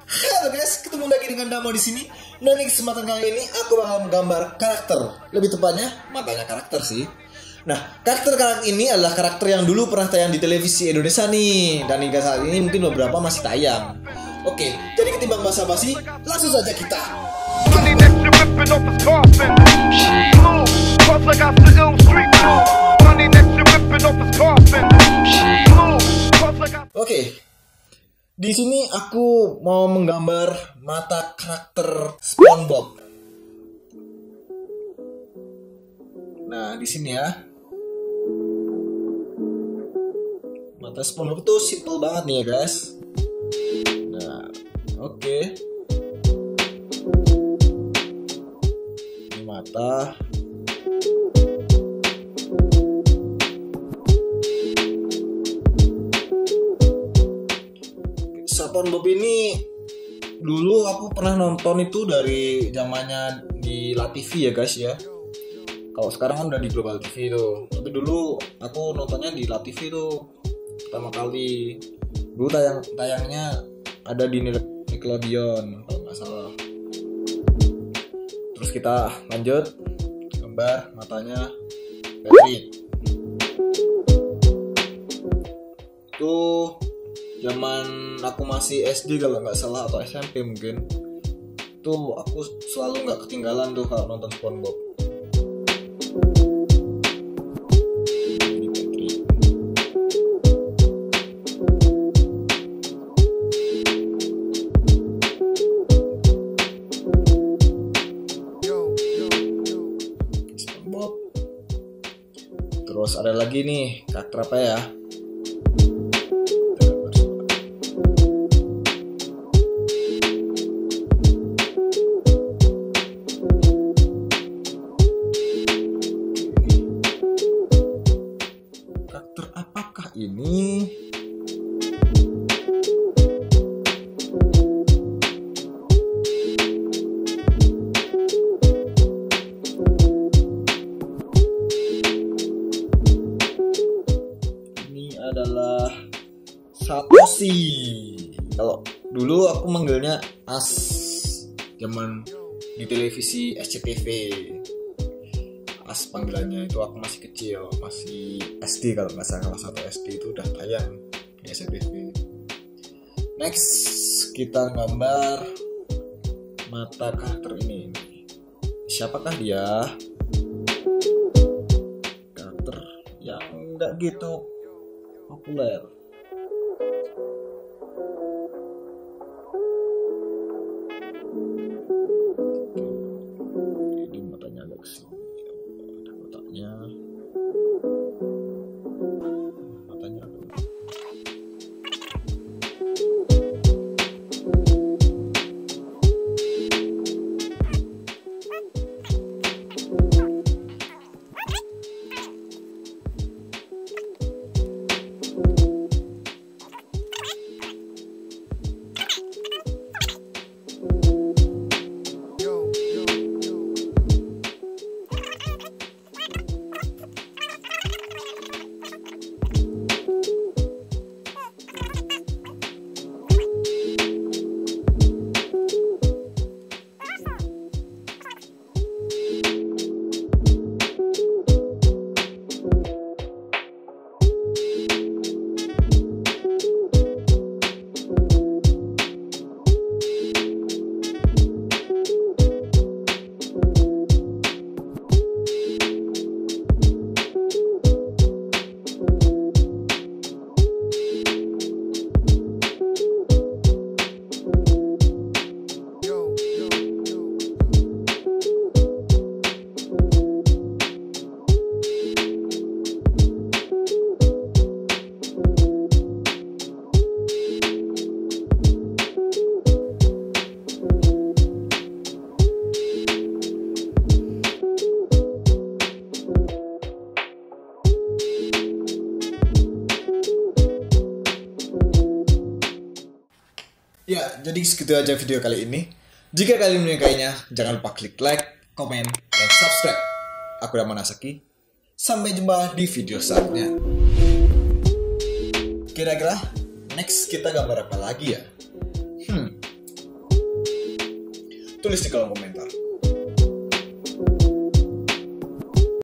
Halo guys, ketemu lagi dengan Damo di sini. Dan di kesempatan kali ini aku bakal menggambar karakter, lebih tepatnya matanya karakter sih. Nah, karakter ini adalah karakter yang dulu pernah tayang di televisi Indonesia nih, dan hingga saat ini mungkin beberapa masih tayang. Oke, jadi ketimbang basa-basi, langsung saja kita. Oke. Di sini aku mau menggambar mata karakter SpongeBob. Nah, di sini ya. Mata SpongeBob tuh simple banget nih ya, guys. Nah, oke. Ini mata. SpongeBob ini dulu aku pernah nonton itu dari zamannya di Lativi ya guys ya. Kalau sekarang kan udah di Global TV tuh. Tapi dulu aku nontonnya di Lativi tuh pertama kali. Dulu tayangnya ada di Nickelodeon kalau nggak salah. Terus kita lanjut gambar matanya David. Tuh zaman aku masih SD kalau nggak salah, atau SMP mungkin. Tuh aku selalu nggak ketinggalan tuh kalau nonton SpongeBob. SpongeBob. Terus ada lagi nih karakter apa ya? Ini adalah Satoshi. Kalau dulu aku manggilnya As, zaman di televisi SCTV. As panggilannya, itu aku masih kecil, masih SD kalau nggak salah, kelas 1 SD itu udah tayang di SCTV. Next kita gambar mata karakter ini. Siapakah dia? Karakter yang nggak gitu populer. Jadi matanya agak kesini. Ya, jadi segitu aja video kali ini. Jika kalian menyukainya, jangan lupa klik like, komen, dan subscribe. Aku Damonashaky. Sampai jumpa di video selanjutnya. Kira-kira next kita gambar apa lagi ya? Tulis di kolom komentar.